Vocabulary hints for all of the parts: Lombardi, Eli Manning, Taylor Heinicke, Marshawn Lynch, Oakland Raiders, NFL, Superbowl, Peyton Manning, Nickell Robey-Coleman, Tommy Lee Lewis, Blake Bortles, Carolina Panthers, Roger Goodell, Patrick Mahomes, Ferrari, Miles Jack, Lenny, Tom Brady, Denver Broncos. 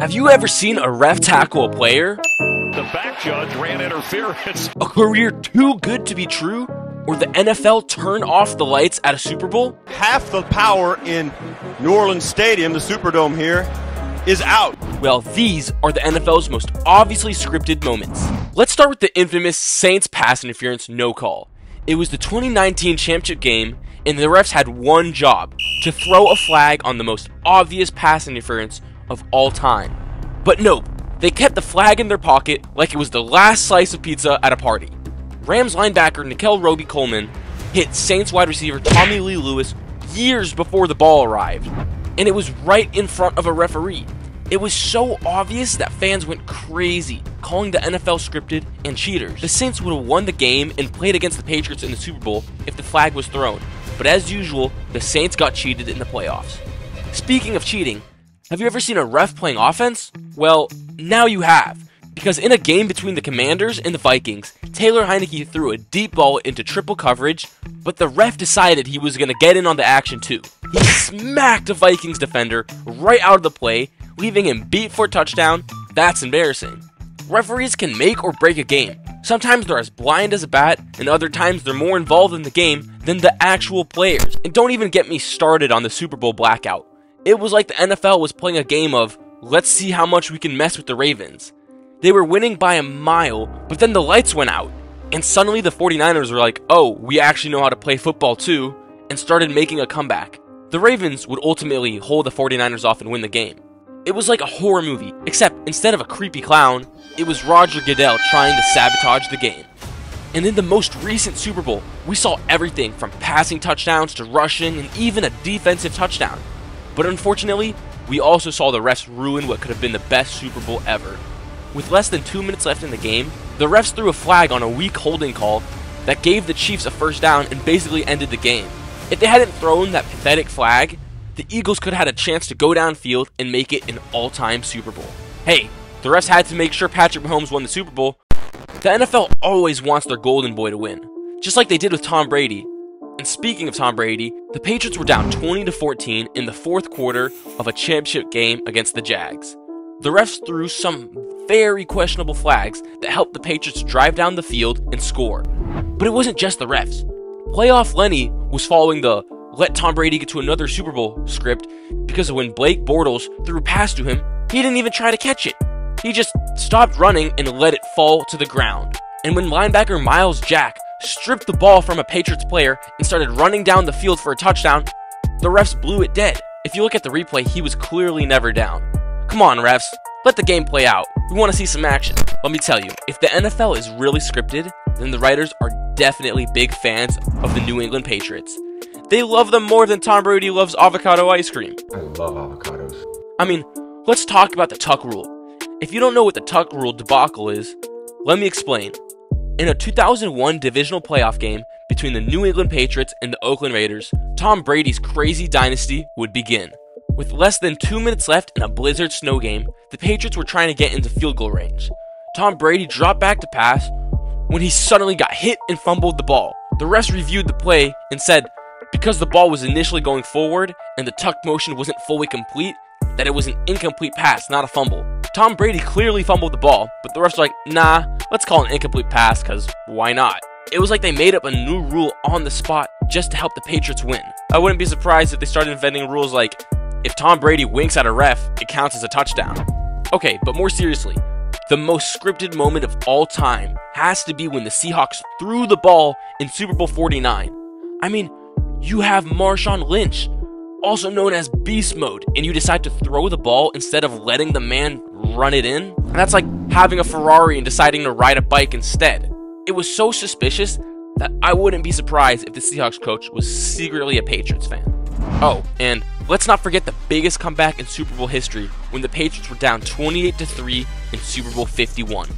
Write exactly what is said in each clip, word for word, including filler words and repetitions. Have you ever seen a ref tackle a player? The back judge ran interference. A career too good to be true? Or the N F L turn off the lights at a Super Bowl? Half the power in New Orleans Stadium, the Superdome here, is out. Well, these are the N F L's most obviously scripted moments. Let's start with the infamous Saints pass interference no call. It was the twenty nineteen championship game, and the refs had one job, to throw a flag on the most obvious pass interference of all time. But nope, they kept the flag in their pocket like it was the last slice of pizza at a party. Rams linebacker Nickell Robey-Coleman hit Saints wide receiver Tommy Lee Lewis years before the ball arrived, and it was right in front of a referee. It was so obvious that fans went crazy, calling the N F L scripted and cheaters. The Saints would have won the game and played against the Patriots in the Super Bowl if the flag was thrown, but as usual, the Saints got cheated in the playoffs. Speaking of cheating, have you ever seen a ref playing offense? Well, now you have, because in a game between the Commanders and the Vikings, Taylor Heinicke threw a deep ball into triple coverage, but the ref decided he was going to get in on the action too. He smacked a Vikings defender right out of the play, leaving him beat for a touchdown. That's embarrassing. Referees can make or break a game. Sometimes they're as blind as a bat, and other times they're more involved in the game than the actual players. And don't even get me started on the Super Bowl blackout. It was like the N F L was playing a game of, let's see how much we can mess with the Ravens. They were winning by a mile, but then the lights went out, and suddenly the forty-niners were like, oh, we actually know how to play football too, and started making a comeback. The Ravens would ultimately hold the forty-niners off and win the game. It was like a horror movie, except instead of a creepy clown, it was Roger Goodell trying to sabotage the game. And in the most recent Super Bowl, we saw everything from passing touchdowns to rushing and even a defensive touchdown. But unfortunately, we also saw the refs ruin what could have been the best Super Bowl ever. With less than two minutes left in the game, the refs threw a flag on a weak holding call that gave the Chiefs a first down and basically ended the game. If they hadn't thrown that pathetic flag, the Eagles could have had a chance to go downfield and make it an all-time Super Bowl. Hey, the refs had to make sure Patrick Mahomes won the Super Bowl. The N F L always wants their golden boy to win, just like they did with Tom Brady. And speaking of Tom Brady, the Patriots were down twenty to fourteen in the fourth quarter of a championship game against the Jags. The refs threw some very questionable flags that helped the Patriots drive down the field and score. But it wasn't just the refs. Playoff Lenny was following the let Tom Brady get to another Super Bowl script because when Blake Bortles threw a pass to him, he didn't even try to catch it. He just stopped running and let it fall to the ground. And when linebacker Miles Jack stripped the ball from a Patriots player and started running down the field for a touchdown, the refs blew it dead. If you look at the replay, he was clearly never down. Come on, refs. Let the game play out. We want to see some action. Let me tell you, if the N F L is really scripted, then the writers are definitely big fans of the New England Patriots. They love them more than Tom Brady loves avocado ice cream. I love avocados. I mean, let's talk about the tuck rule. If you don't know what the tuck rule debacle is, let me explain. In a two thousand one divisional playoff game between the New England Patriots and the Oakland Raiders, Tom Brady's crazy dynasty would begin. With less than two minutes left in a blizzard snow game, the Patriots were trying to get into field goal range. Tom Brady dropped back to pass when he suddenly got hit and fumbled the ball. The refs reviewed the play and said, because the ball was initially going forward and the tuck motion wasn't fully complete, that it was an incomplete pass, not a fumble. Tom Brady clearly fumbled the ball, but the refs were like, nah, let's call an incomplete pass because why not? It was like they made up a new rule on the spot just to help the Patriots win. I wouldn't be surprised if they started inventing rules like, if Tom Brady winks at a ref, it counts as a touchdown. Okay, but more seriously, the most scripted moment of all time has to be when the Seahawks threw the ball in Super Bowl forty-nine. I mean, you have Marshawn Lynch, also known as Beast Mode, and you decide to throw the ball instead of letting the man run it in? And that's like having a Ferrari and deciding to ride a bike instead. It was so suspicious that I wouldn't be surprised if the Seahawks coach was secretly a Patriots fan. Oh, and let's not forget the biggest comeback in Super Bowl history when the Patriots were down twenty-eight to three in Super Bowl fifty-one.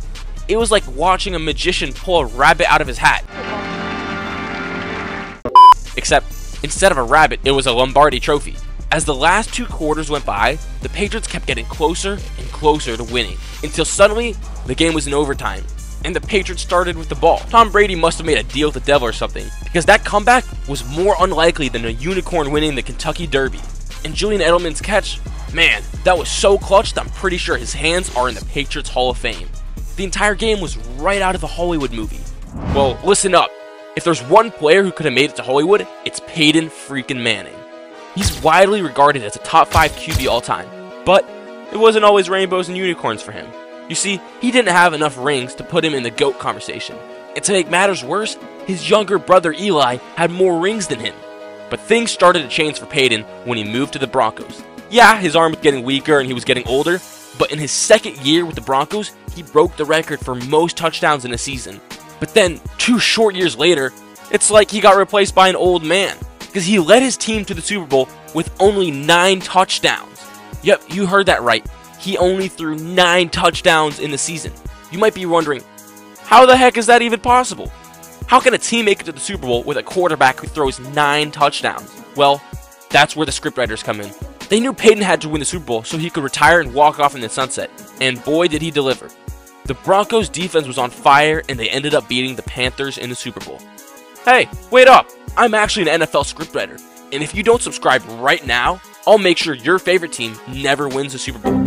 It was like watching a magician pull a rabbit out of his hat. Except, instead of a rabbit, it was a Lombardi trophy. As the last two quarters went by, the Patriots kept getting closer and closer to winning, until suddenly, the game was in overtime, and the Patriots started with the ball. Tom Brady must have made a deal with the devil or something, because that comeback was more unlikely than a unicorn winning the Kentucky Derby. And Julian Edelman's catch Man, that was so clutch that I'm pretty sure his hands are in the Patriots Hall of Fame. The entire game was right out of the Hollywood movie. Well, listen up. If there's one player who could have made it to Hollywood, it's Peyton freaking Manning. He's widely regarded as a top five Q B all time, but it wasn't always rainbows and unicorns for him. You see, he didn't have enough rings to put him in the GOAT conversation, and to make matters worse, his younger brother Eli had more rings than him. But things started to change for Peyton when he moved to the Broncos. Yeah, his arm was getting weaker and he was getting older, but in his second year with the Broncos, he broke the record for most touchdowns in a season. But then, two short years later, it's like he got replaced by an old man, because he led his team to the Super Bowl with only nine touchdowns. Yep, you heard that right. He only threw nine touchdowns in the season. You might be wondering, how the heck is that even possible? How can a team make it to the Super Bowl with a quarterback who throws nine touchdowns? Well, that's where the scriptwriters come in. They knew Peyton had to win the Super Bowl so he could retire and walk off in the sunset, and boy did he deliver. The Broncos' defense was on fire and they ended up beating the Panthers in the Super Bowl. Hey, wait up! I'm actually an N F L scriptwriter, and if you don't subscribe right now, I'll make sure your favorite team never wins the Super Bowl.